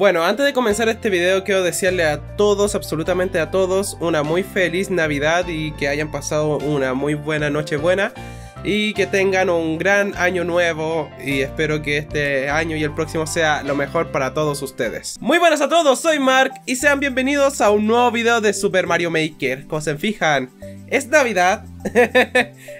Bueno, antes de comenzar este video quiero desearle a todos, absolutamente a todos, una muy feliz Navidad y que hayan pasado una muy buena Nochebuena y que tengan un gran año nuevo, y espero que este año y el próximo sea lo mejor para todos ustedes. Muy buenas a todos, soy Mark y sean bienvenidos a un nuevo video de Super Mario Maker. Como se fijan, es Navidad.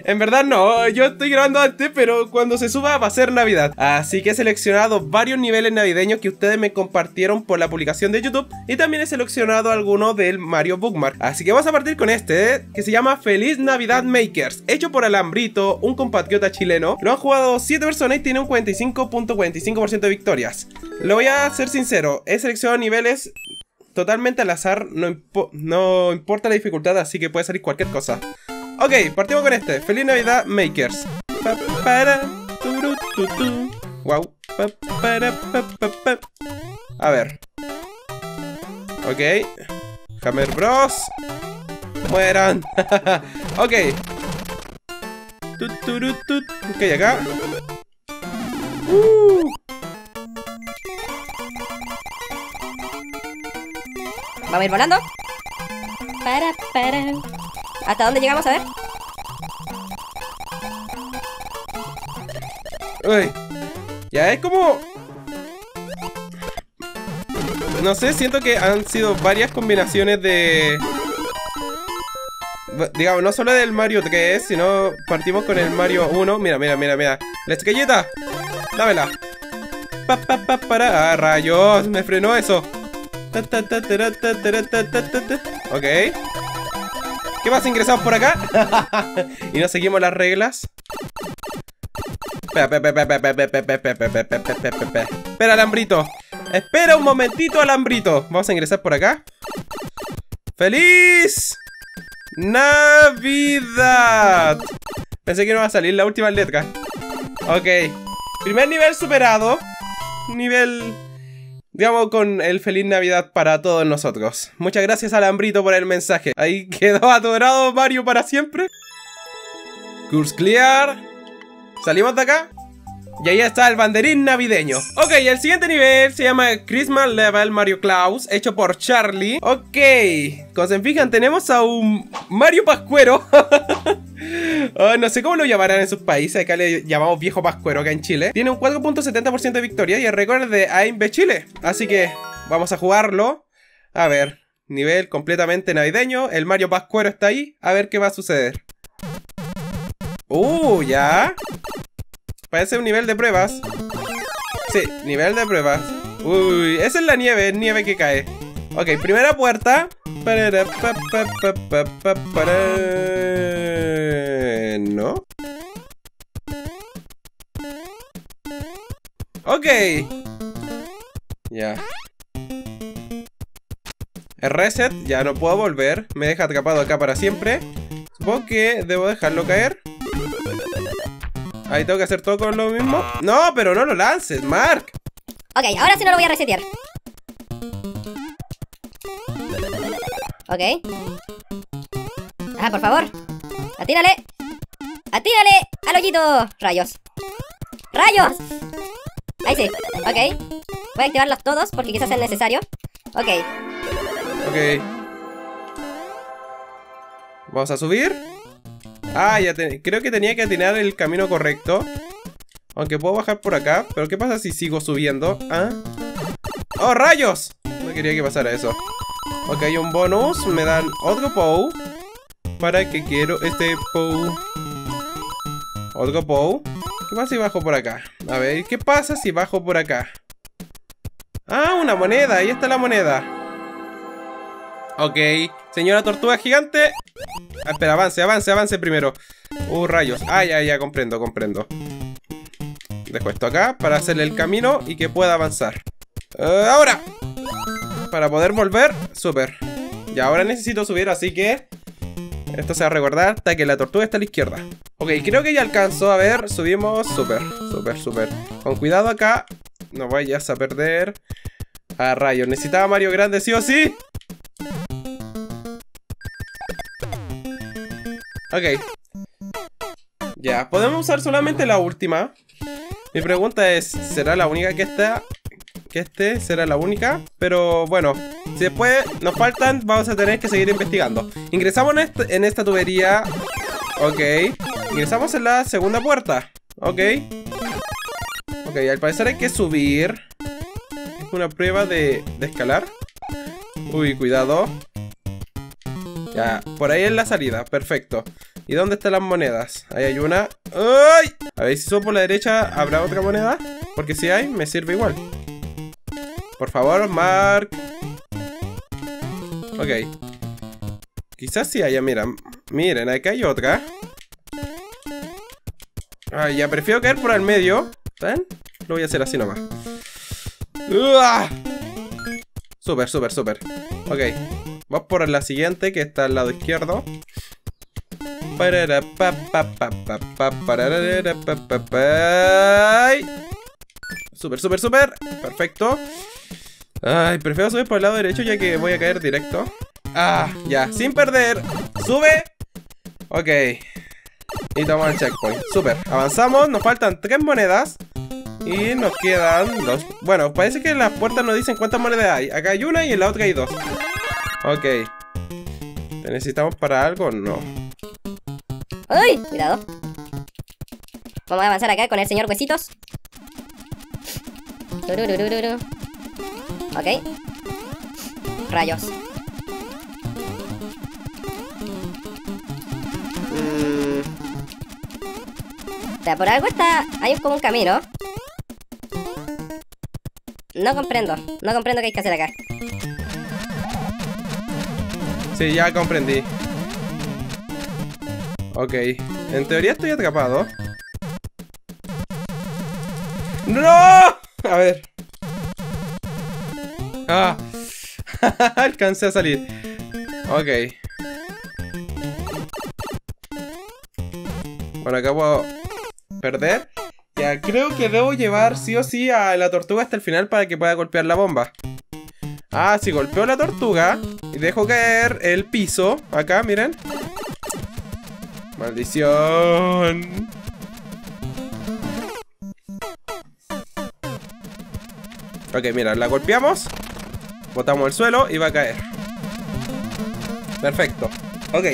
En verdad no, yo estoy grabando antes, pero cuando se suba va a ser Navidad. Así que he seleccionado varios niveles navideños que ustedes me compartieron por la publicación de YouTube, y también he seleccionado algunos del Mario Bookmark. Así que vamos a partir con este, que se llama Feliz Navidad Makers, hecho por Alambrito, un compatriota chileno. Lo han jugado 7 personas y tiene un 45.45% de victorias. Lo voy a ser sincero, he seleccionado niveles totalmente al azar, no importa la dificultad, así que puede salir cualquier cosa. Ok, partimos con este. Feliz Navidad Makers. Wow. A ver. Ok. Hammer Bros. Mueran. Ok. Ok, acá. Vamos a ir volando. ¿Hasta dónde llegamos? A ver. Uy. Ya es como... No sé, siento que han sido varias combinaciones de... Digamos, no solo del Mario 3, sino partimos con el Mario 1. Mira, mira, mira, mira. ¡La chiquilleta! ¡Dámela! Pa, pa, pa, para. ¡Ah, rayos! Me frenó eso. Ok. ¿Qué más ingresamos por acá? Y no seguimos las reglas. Espera, Alambrito. Espera un momentito, Alambrito. Vamos a ingresar por acá. ¡Feliz Navidad! Pensé que no iba a salir la última letra. Ok. Primer nivel superado. Nivel... digamos, con el Feliz Navidad para todos nosotros. Muchas gracias, Alambrito, por el mensaje. Ahí quedó atorado Mario para siempre. Curse clear. Salimos de acá. Y ahí está el banderín navideño. Ok, el siguiente nivel se llama Christmas Level Mario Claus, hecho por Charlie. Ok, como se fijan, tenemos a un Mario Pascuero. No sé cómo lo llamarán en sus países. Acá le llamamos viejo pascuero, acá en Chile. Tiene un 4.70% de victoria y el récord de Aimbe Chile. Así que vamos a jugarlo. A ver, nivel completamente navideño. El Mario Pascuero está ahí. A ver qué va a suceder. Ya. Parece un nivel de pruebas. Sí, nivel de pruebas. Uy, esa es la nieve, que cae. Ok, primera puerta. ¿No? Ok. Ya. El reset, ya no puedo volver. Me deja atrapado acá para siempre. Supongo que debo dejarlo caer. Ahí tengo que hacer todo con lo mismo. No, pero no lo lances, Mark. Ok, ahora sí no lo voy a resetear. Ok. Ah, por favor. Atírale. Atírale al hoyito. Rayos. ¡Rayos! Ahí sí. Ok. Voy a activarlos todos porque quizás sea necesario. Ok. Ok. Vamos a subir. Ah, ya creo que tenía que atinar el camino correcto. Aunque puedo bajar por acá. Pero ¿qué pasa si sigo subiendo? ¿Ah? ¡Oh, rayos! No quería que pasara eso. Ok, hay un bonus. Me dan otro Pou. ¿Para qué quiero este Pou? Otro Pou. ¿Qué pasa si bajo por acá? A ver, ¿qué pasa si bajo por acá? Ah, una moneda. Ahí está la moneda. Ok. Señora tortuga gigante. Ah, espera, avance, avance, avance primero. Rayos. Ah, ya, ya, comprendo, comprendo. Dejo esto acá para hacerle el camino y que pueda avanzar. Ahora. Para poder volver. Súper. Y ahora necesito subir, así que... esto se va a recordar hasta que la tortuga está a la izquierda. Ok, creo que ya alcanzó. A ver, subimos. Súper, súper, súper. Con cuidado acá. No vayas a perder. Ah, rayos. Necesitaba Mario grande, sí o sí. Ok. Ya, podemos usar solamente la última. Mi pregunta es, ¿será la única que está? que este será la única. Pero bueno, si después nos faltan, vamos a tener que seguir investigando. Ingresamos en esta tubería. Ok. Ingresamos en la segunda puerta. Ok. Ok, al parecer hay que subir. Es una prueba de escalar. Uy, cuidado. Ya, por ahí es la salida, perfecto. ¿Y dónde están las monedas? Ahí hay una. ¡Ay! A ver si subo por la derecha, ¿habrá otra moneda? Porque si hay, me sirve igual. Por favor, Mark. Ok. Quizás sí haya, mira. Miren, acá hay otra. Ay, ya prefiero caer por el medio. ¿Ven? Lo voy a hacer así nomás. ¡Uah! Súper, súper, súper. Ok. Vamos por la siguiente, que está al lado izquierdo. Súper, súper, súper. Perfecto. Ay, prefiero subir por el lado derecho, ya que voy a caer directo. Ah, ya, sin perder. Sube. Ok. Y tomamos el checkpoint. Súper, avanzamos, nos faltan 3 monedas. Y nos quedan 2. Bueno, parece que en las puertas nos dicen cuántas monedas hay. Acá hay una y en la otra hay 2. Ok. ¿Te necesitamos para algo? No. ¡Uy! Cuidado. Vamos a avanzar acá con el señor Huesitos. Ok. Rayos. O sea, por algo está... Hay como un camino. No comprendo. No comprendo qué hay que hacer acá. Sí, ya comprendí. Ok. En teoría estoy atrapado. ¡No! A ver. Ah. Alcancé a salir. Ok. Bueno, acabo de perder. Ya, creo que debo llevar sí o sí a la tortuga hasta el final para que pueda golpear la bomba. Ah, si golpeo la tortuga y dejo caer el piso. Acá, miren. Maldición. Ok, mira, la golpeamos. Botamos el suelo y va a caer. Perfecto. Ok.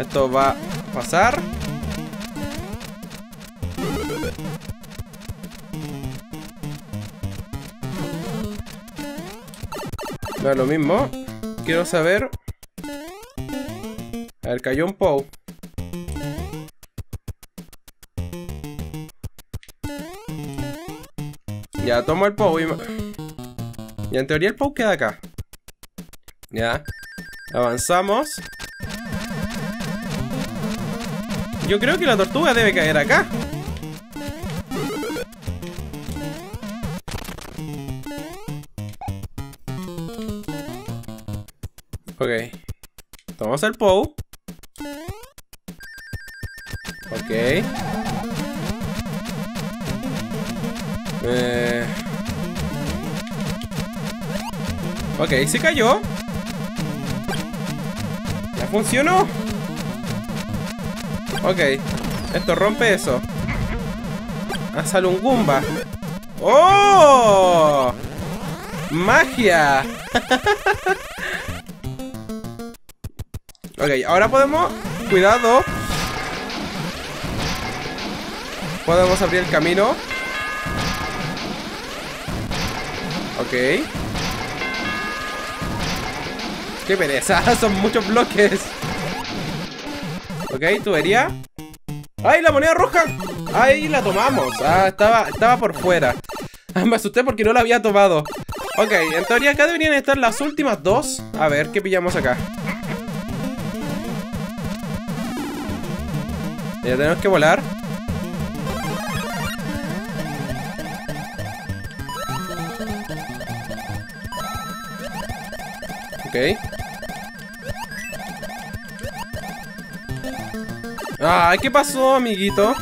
Esto va a pasar. No es lo mismo. Quiero saber. A ver, cayó un Pou. Ya, tomo el Pou y... Ya, en teoría el Pou queda acá. Ya. Avanzamos. Yo creo que la tortuga debe caer acá. Ok, tomamos el Pou. Ok. Ok, se cayó. Ya funcionó. Ok, esto rompe eso. Ah, sale un Goomba. ¡Oh! ¡Magia! Ok, ahora podemos... Cuidado. Podemos abrir el camino. Ok. ¡Qué pereza! Son muchos bloques. Ok, tubería. ¡Ay, la moneda roja! ¡Ay, la tomamos! Ah, estaba por fuera. Me asusté porque no la había tomado. Ok, en teoría acá deberían estar las últimas 2. A ver, ¿qué pillamos acá? Ya tenemos que volar. Ok. Ah, ¿qué pasó, amiguito?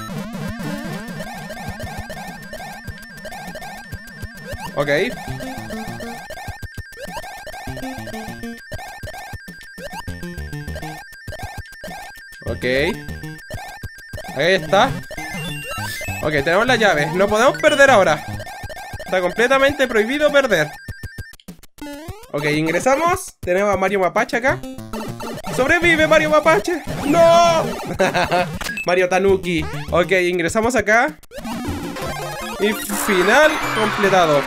Ok. Ok. Ahí está. Ok, tenemos la llave. No podemos perder ahora. Está completamente prohibido perder. Ok, ingresamos. Tenemos a Mario Mapache acá. ¡Sobrevive Mario Mapache! ¡No! Mario Tanuki. Ok, ingresamos acá. Y final completado.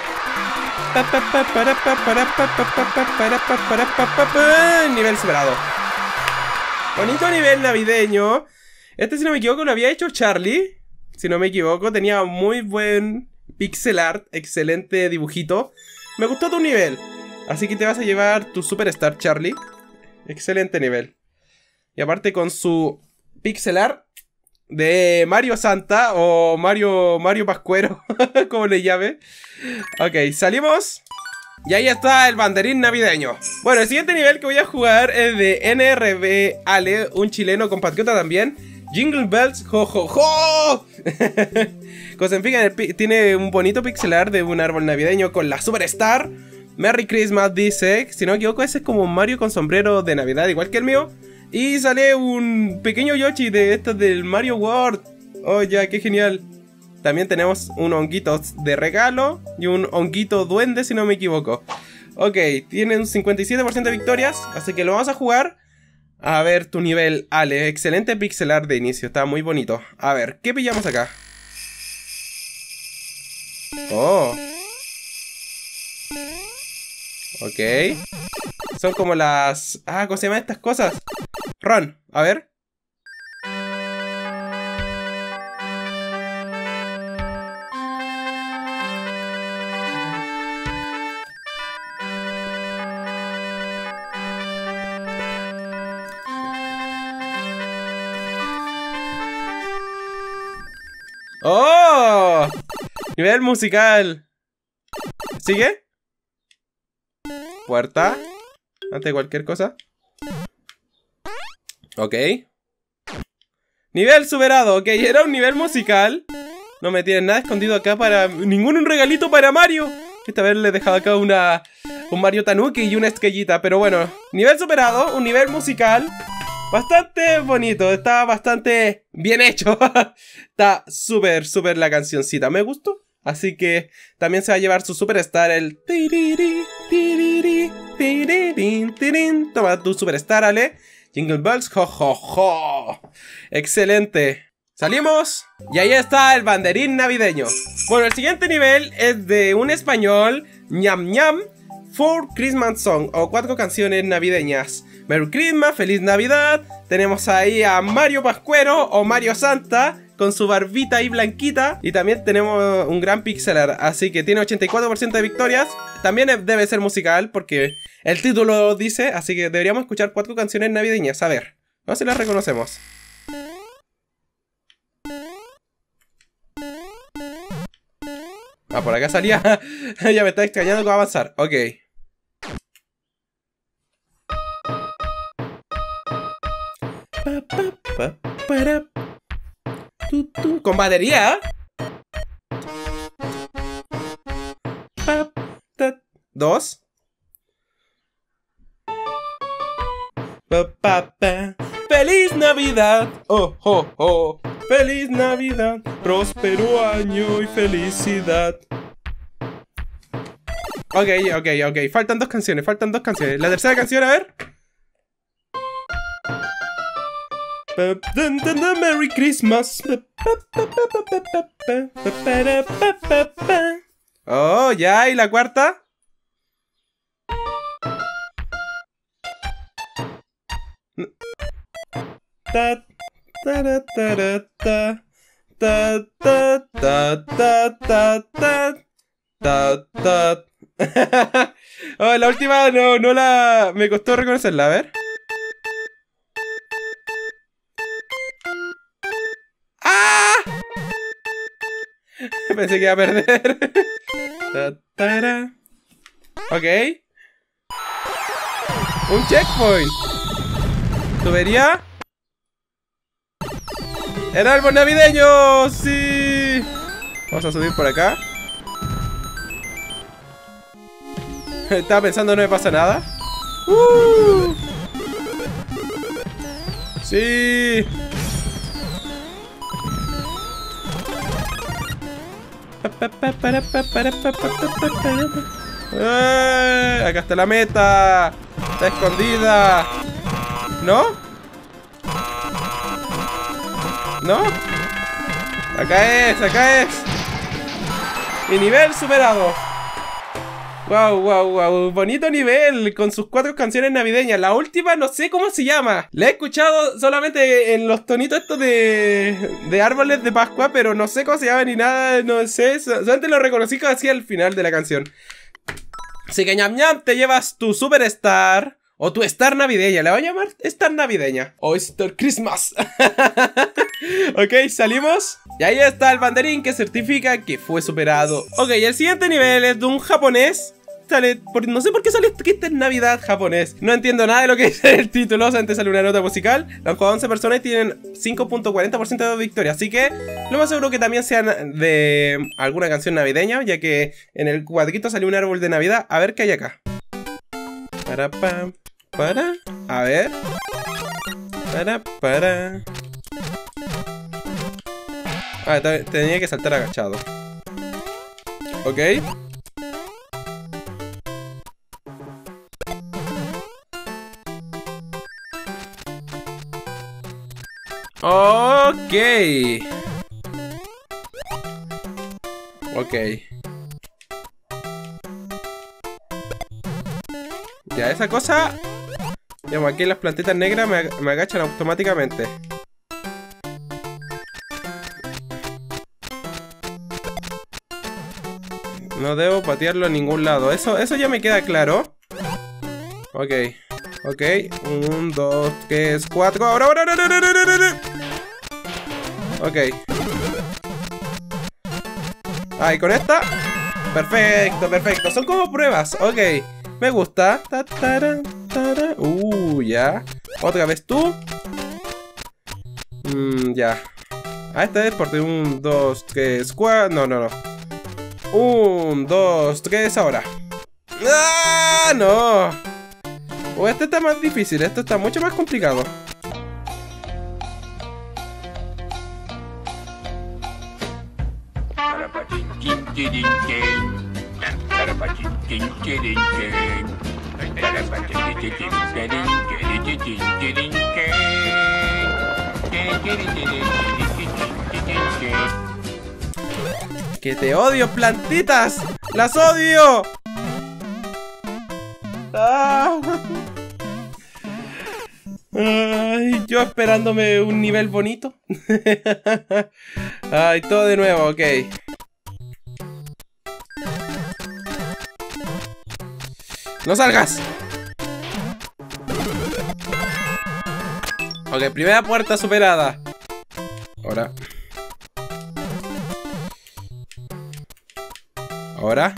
Nivel superado. Bonito nivel navideño. Este, si no me equivoco, lo había hecho Charlie. Si no me equivoco, tenía muy buen pixel art. Excelente dibujito. Me gustó tu nivel. Así que te vas a llevar tu superstar, Charlie. Excelente nivel. Y aparte con su pixel art de Mario Santa o Mario Pascuero, como le llame. Ok, salimos. Y ahí está el banderín navideño. Bueno, el siguiente nivel que voy a jugar es de NRB Ale, un chileno compatriota también. Jingle Bells, jo, jo, jo. Fíjense, tiene un bonito pixel art de un árbol navideño con la superstar. Merry Christmas dice, si no me equivoco ese es como Mario con sombrero de Navidad, igual que el mío. Y sale un pequeño Yoshi de estos del Mario World. Oh ya, qué genial. También tenemos un honguito de regalo y un honguito duende si no me equivoco. Ok, tienen 57% de victorias, así que lo vamos a jugar. A ver tu nivel, Ale, excelente pixelar de inicio, está muy bonito. A ver, ¿qué pillamos acá? Oh. Ok. Son como las... Ah, ¿cómo se llaman estas cosas? Ron, a ver. ¡Oh! Nivel musical. ¿Sigue? Puerta. Ante cualquier cosa. Ok. Nivel superado. Ok, era un nivel musical. No me tienen nada escondido acá para... Ningún regalito para Mario. Esta vez le he dejado acá una... Un Mario Tanuki y una estrellita. Pero bueno. Nivel superado. Un nivel musical. Bastante bonito. Está bastante bien hecho. Está súper, súper la cancioncita. Me gustó. Así que también se va a llevar su superstar el... Toma tu superstar, Ale. Jingle Bells, jo, jo, jo. Excelente. Salimos. Y ahí está el banderín navideño. Bueno, el siguiente nivel es de un español. Ñam Ñam. Four Christmas Song. O cuatro canciones navideñas. Merry Christmas, Feliz Navidad. Tenemos ahí a Mario Pascuero o Mario Santa. Con su barbita ahí blanquita. Y también tenemos un gran pixel art. Así que tiene 84% de victorias. También debe ser musical porque el título lo dice. Así que deberíamos escuchar cuatro canciones navideñas. A ver, vamos a ver si las reconocemos. Ah, por acá salía. Ya me está extrañando que va a avanzar. Ok. Con batería. Dos. Feliz Navidad. Oh, oh, oh. Feliz Navidad. Próspero año y felicidad. Ok, ok, ok. Faltan dos canciones. Faltan dos canciones. La tercera canción, a ver. Merry Christmas. Oh, ya, ¿y la cuarta? Oh, la última no la... Me costó reconocerla, a ver. Pensé que iba a perder. Ok. Un checkpoint. Tubería. El árbol navideño. Sí. Vamos a subir por acá. Estaba pensando no me pasa nada. Sí. Acá está la meta. Está escondida. ¿No? ¿No? Acá es, acá es. Y nivel superado. Wow, wow, wow, bonito nivel, con sus 4 canciones navideñas. La última no sé cómo se llama. La he escuchado solamente en los tonitos estos de árboles de Pascua, pero no sé cómo se llama ni nada, no sé. Solamente lo reconocí casi al final de la canción. Así que ñam ñam, te llevas tu superstar. O tu star navideña, la voy a llamar star navideña. O star Christmas. Ok, salimos. Y ahí está el banderín que certifica que fue superado. Ok, el siguiente nivel es de un japonés. Sale, no sé por qué sale triste en Navidad japonés. No entiendo nada de lo que dice el título. Antes sale una nota musical. Los 11 personas y tienen 5.40% de victoria. Así que lo más seguro que también sean de alguna canción navideña. Ya que en el cuadrito salió un árbol de Navidad. A ver qué hay acá. Para, pam. Para, a ver. Para. Ah, tenía que saltar agachado. Ok. Ok. Ok. Ya, esa cosa... Digamos, aquí las plantitas negras me agachan automáticamente. No debo patearlo en ningún lado. Eso ya me queda claro. Ok. Ok. 1, 2, 3, 4. Ahora. Ok. Ahí, con esta. Perfecto, perfecto. Son como pruebas. Ok. Me gusta. Ya. Otra vez tú. Ya. Ah, esta es por 1, 2, 3, 4. No. 1, 2, 3, ahora. ¡Ah! No. O este está más difícil. Esto está mucho más complicado. ¡Que te odio, plantitas! ¡Las odio! ¡Ah! Ay, yo esperándome un nivel bonito. Ay, todo de nuevo, ok. ¡No salgas! Ok, primera puerta superada. Ahora. Ahora.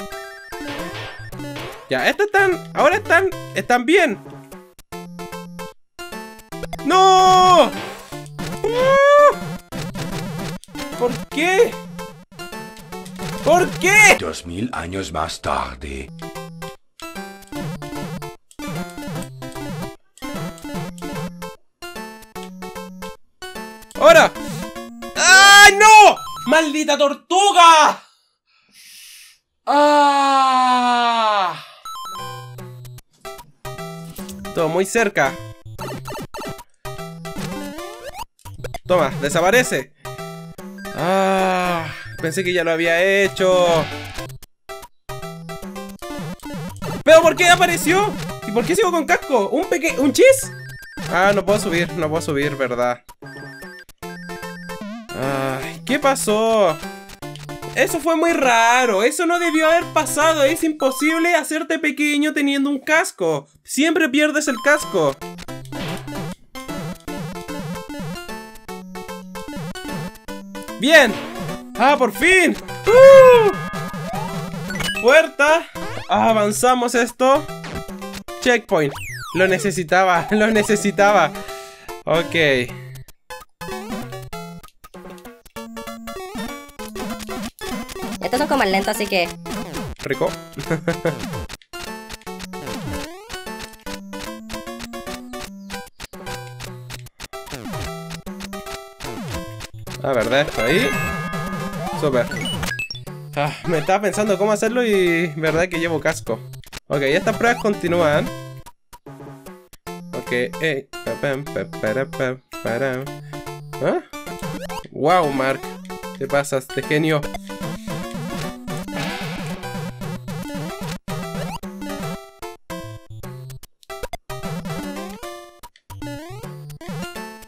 Ya, estas están... Ahora están... Están bien. ¡No! ¿Por qué? ¿Por qué? 2000 años más tarde. ¡Ahora! ¡Ay, no! ¡Maldita tortuga! ¡Ah! Todo muy cerca. Toma, desaparece. ¡Ah! Pensé que ya lo había hecho. ¿Pero por qué apareció? ¿Y por qué sigo con casco? ¿Un chis? Ah, no puedo subir, ¿verdad? Ay, ¿qué pasó? Eso fue muy raro, eso no debió haber pasado. Es imposible hacerte pequeño teniendo un casco. Siempre pierdes el casco. ¡Bien! ¡Ah, por fin! ¡Puerta! Avanzamos esto. Checkpoint. Lo necesitaba. Ok. Estos son como lentos, así que... Rico. La verdad, esto ahí. Super. Me estaba pensando cómo hacerlo y... verdad que llevo casco. Ok, estas pruebas continúan. Ok, ey. ¿Ah? Wow, Mark. Te pasas de genio.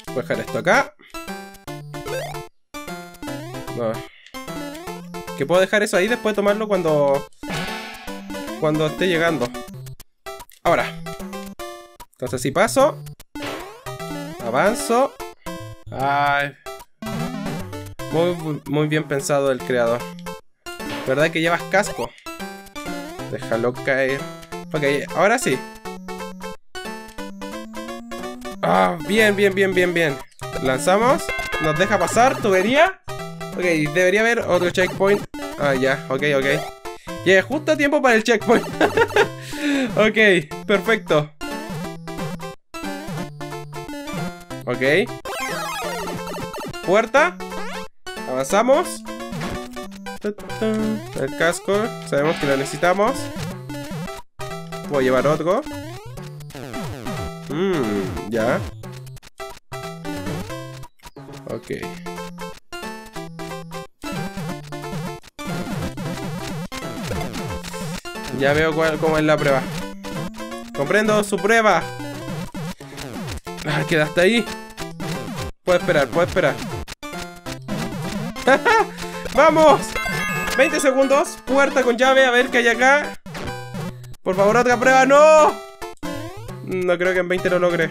Voy a dejar esto acá. No. Que puedo dejar eso ahí, después tomarlo cuando... cuando esté llegando. Ahora. Entonces si paso. Avanzo. Ay. Muy bien pensado el creador. ¿Verdad que llevas casco? Déjalo caer. Ok, ahora sí. Ah, bien, bien, bien, bien, bien. Lanzamos. Nos deja pasar, tubería. Ok, debería haber otro checkpoint. Ah, ya, ok, ok. Llegué justo a tiempo para el checkpoint. Ok, perfecto. Ok. Puerta. Avanzamos. El casco. Sabemos que lo necesitamos. Voy a llevar otro. Ya. Ok. Ya veo cómo es la prueba. Comprendo su prueba. Ah, queda hasta ahí. Puedo esperar, puedo esperar. ¡Vamos! 20 segundos. Puerta con llave. A ver qué hay acá. Por favor, otra prueba. ¡No! No creo que en 20 lo logre.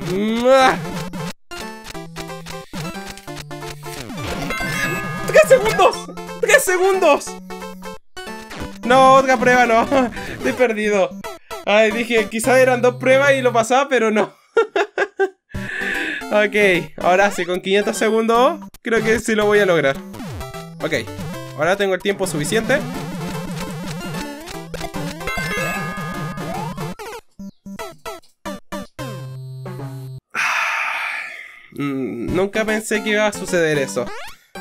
¡3 segundos! ¡3 segundos! No, otra prueba no. Estoy perdido. Ay, dije, quizás eran dos pruebas y lo pasaba, pero no. Ok, ahora sí, con 500 segundos creo que sí lo voy a lograr. Ok, ahora tengo el tiempo suficiente. Nunca pensé que iba a suceder eso.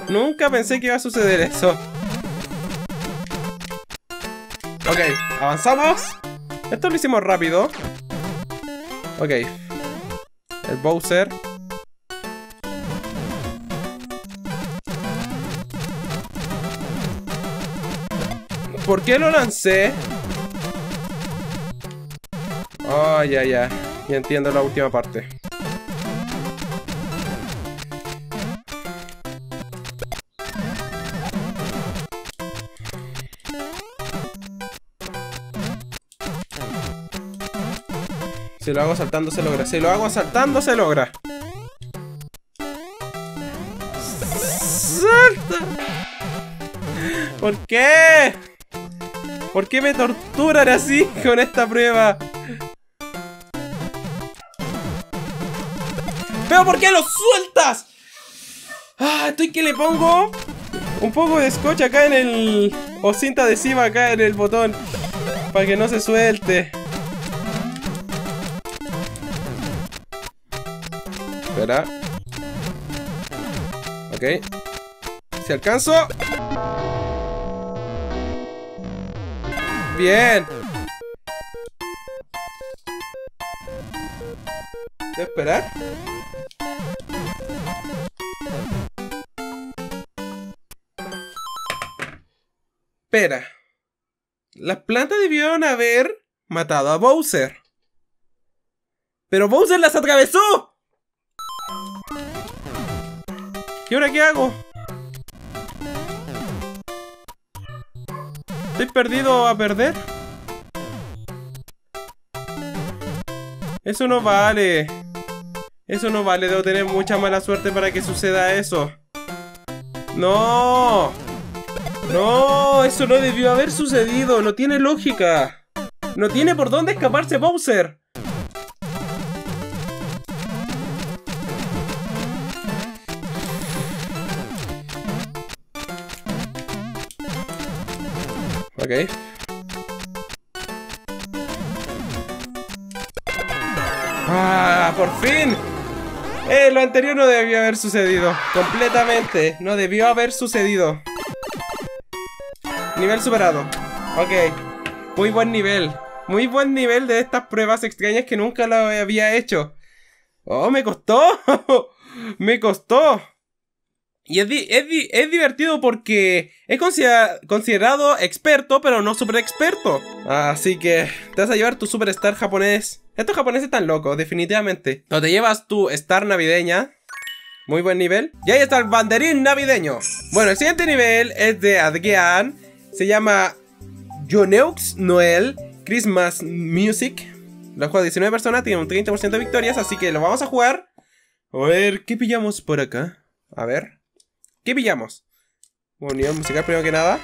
Nunca pensé que iba a suceder eso. Ok, avanzamos. Esto lo hicimos rápido. Ok. El Bowser. ¿Por qué lo lancé? Oh, ya, ya. Ya entiendo la última parte. Si lo hago saltando se logra, si lo hago saltando se logra. ¡Salta! ¿Por qué? ¿Por qué me torturan así con esta prueba? ¿Pero por qué lo sueltas? Ah, estoy que le pongo un poco de scotch acá en el... o cinta adhesiva acá en el botón para que no se suelte. Espera. Ok. Si alcanzo. Bien. ¿De esperar? Espera. Las plantas debieron haber matado a Bowser. Pero Bowser las atravesó. ¿Y ahora qué hago? ¿Estoy perdido a perder? Eso no vale. Eso no vale, debo tener mucha mala suerte para que suceda eso. ¡No! ¡No! Eso no debió haber sucedido, no tiene lógica. No tiene por dónde escaparse Bowser. Ok. ¡Ah! ¡Por fin! Lo anterior no debió haber sucedido. Completamente, no debió haber sucedido. Nivel superado. Ok, muy buen nivel. Muy buen nivel de estas pruebas extrañas que nunca lo había hecho. ¡Oh, me costó! ¡Me costó! Y es divertido porque es considerado experto, pero no super experto. Así que te vas a llevar tu superstar japonés. Estos japoneses están locos, definitivamente. O te llevas tu star navideña. Muy buen nivel. Y ahí está el banderín navideño. Bueno, el siguiente nivel es de Adgean. Se llama Yoneux Noel Christmas Music. Lo juega 19 personas, tiene un 30% de victorias, así que lo vamos a jugar. A ver, ¿qué pillamos por acá? A ver, ¿qué pillamos? Bueno, nivel musical primero que nada.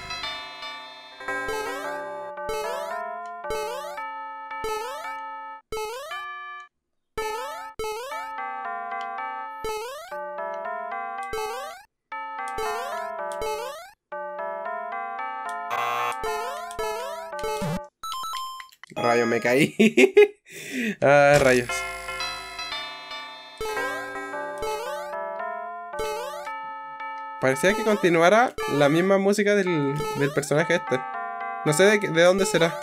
Rayos, me caí. Ah, rayos. Parecía que continuara la misma música del personaje este. No sé de dónde será.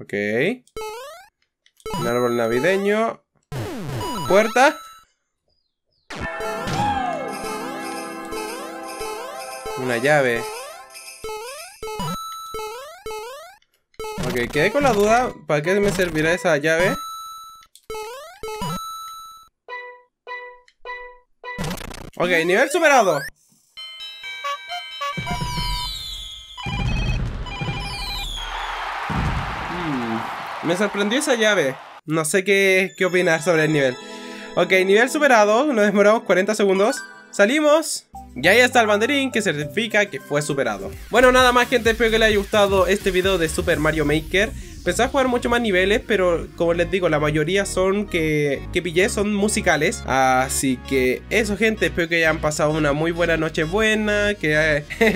Ok. Un árbol navideño. Puerta. Una llave. Ok, quedé con la duda. ¿Para qué me servirá esa llave? Ok, nivel superado. Me sorprendió esa llave. No sé qué opinar sobre el nivel. Ok, nivel superado. Nos demoramos 40 segundos. Salimos. Y ahí está el banderín que certifica que fue superado. Bueno, nada más, gente, espero que les haya gustado este video de Super Mario Maker. Pensaba jugar mucho más niveles, pero como les digo, la mayoría son que pillé son musicales. Así que eso, gente, espero que hayan pasado una muy buena noche buena, que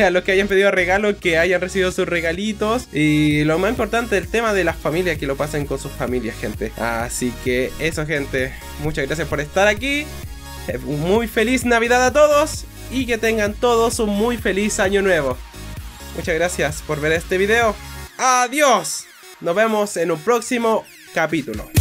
a los que hayan pedido regalos, que hayan recibido sus regalitos. Y lo más importante, el tema de las familias, que lo pasen con sus familias, gente. Así que eso, gente, muchas gracias por estar aquí. Muy feliz Navidad a todos. Y que tengan todos un muy feliz año nuevo. Muchas gracias por ver este video. ¡Adiós! Nos vemos en un próximo capítulo.